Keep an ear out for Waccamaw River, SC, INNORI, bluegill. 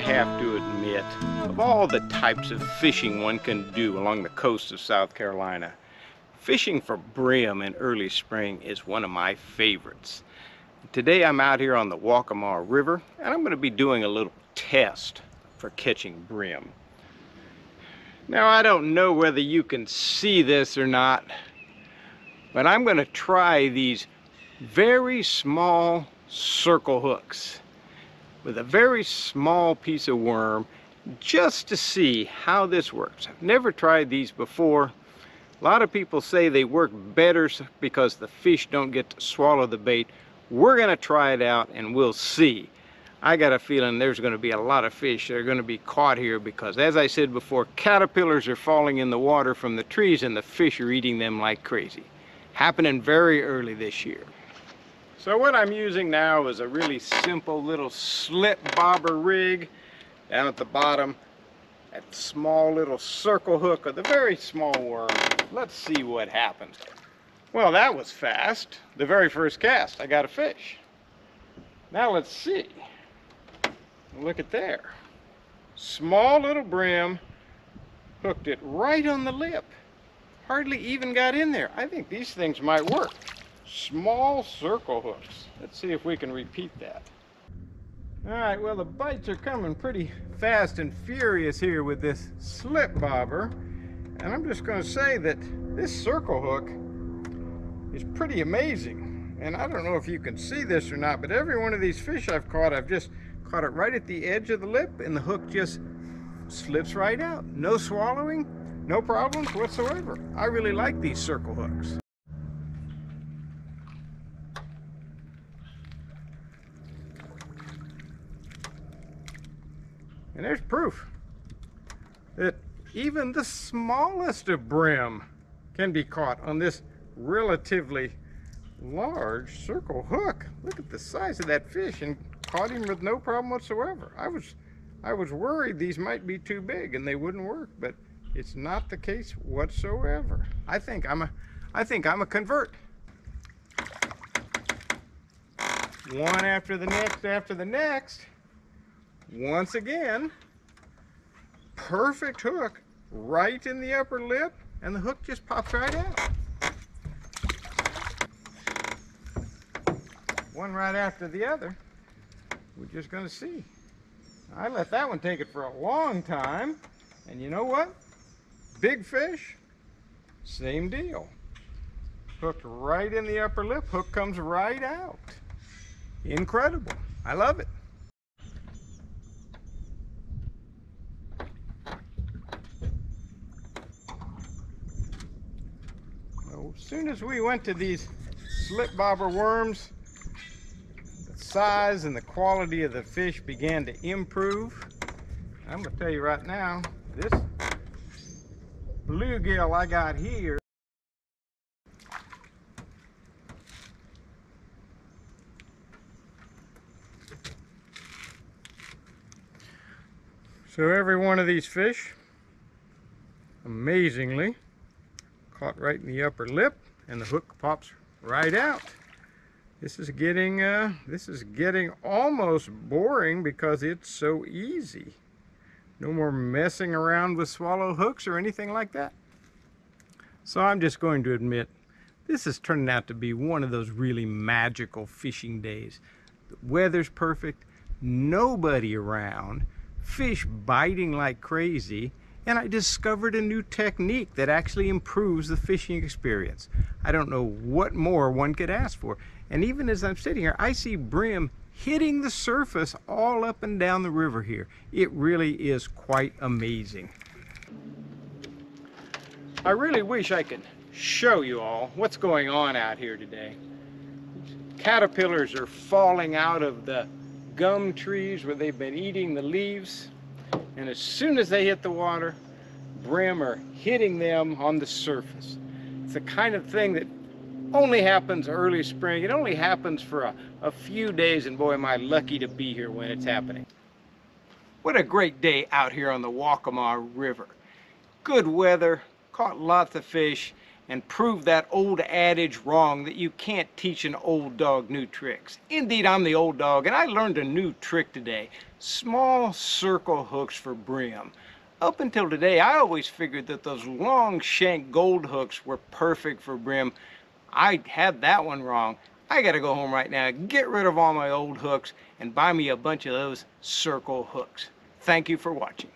have to admit, of all the types of fishing one can do along the coast of South Carolina, fishing for brim in early spring is one of my favorites. Today I'm out here on the Waccamaw River, and I'm going to be doing a little test for catching brim. Now, I don't know whether you can see this or not, but I'm going to try these very small circle hooks with a very small piece of worm just to see how this works. I've never tried these before. A lot of people say they work better because the fish don't get to swallow the bait. We're going to try it out and we'll see. I got a feeling there's going to be a lot of fish that are going to be caught here because, as I said before, caterpillars are falling in the water from the trees and the fish are eating them like crazy. Happening very early this year. So what I'm using now is a really simple little slip bobber rig down at the bottom. That small little circle hook with a very small worm. Let's see what happens. Well, that was fast. The very first cast, I got a fish. Now let's see. Look at there. Small little brim. Hooked it right on the lip. Hardly even got in there. I think these things might work. Small circle hooks. Let's see if we can repeat that. All right, well, the bites are coming pretty fast and furious here with this slip bobber. And I'm just going to say that this circle hook is pretty amazing. And I don't know if you can see this or not, but every one of these fish I've caught, I've just caught it right at the edge of the lip, and the hook just slips right out. No swallowing, no problems whatsoever. I really like these circle hooks. And there's proof that even the smallest of brim can be caught on this relatively large circle hook. Look at the size of that fish, and caught him with no problem whatsoever. I was worried these might be too big and they wouldn't work, but it's not the case whatsoever. I think I'm a convert. One after the next after the next. Once again, perfect hook right in the upper lip, and the hook just pops right out. One right after the other. We're just going to see. I let that one take it for a long time, and you know what? Big fish, same deal. Hooked right in the upper lip, hook comes right out. Incredible. I love it. As soon as we went to these slip bobber worms, the size and the quality of the fish began to improve. I'm going to tell you right now, this bluegill I got here . So every one of these fish, amazingly, caught right in the upper lip, and the hook pops right out. This is getting almost boring because it's so easy. No more messing around with swallow hooks or anything like that. So I'm just going to admit, this is turning out to be one of those really magical fishing days. The weather's perfect, nobody around, fish biting like crazy, and I discovered a new technique that actually improves the fishing experience. I don't know what more one could ask for. And even as I'm sitting here, I see brim hitting the surface all up and down the river here. It really is quite amazing. I really wish I could show you all what's going on out here today. Caterpillars are falling out of the gum trees where they've been eating the leaves. And as soon as they hit the water, brim are hitting them on the surface. It's the kind of thing that only happens early spring. It only happens for a few days, and boy, am I lucky to be here when it's happening. What a great day out here on the Waccamaw River. Good weather, caught lots of fish, and prove that old adage wrong that you can't teach an old dog new tricks. Indeed, I'm the old dog, and I learned a new trick today. Small circle hooks for brim. Up until today, I always figured that those long shank gold hooks were perfect for brim. I had that one wrong. I gotta go home right now, get rid of all my old hooks, and buy me a bunch of those circle hooks. Thank you for watching.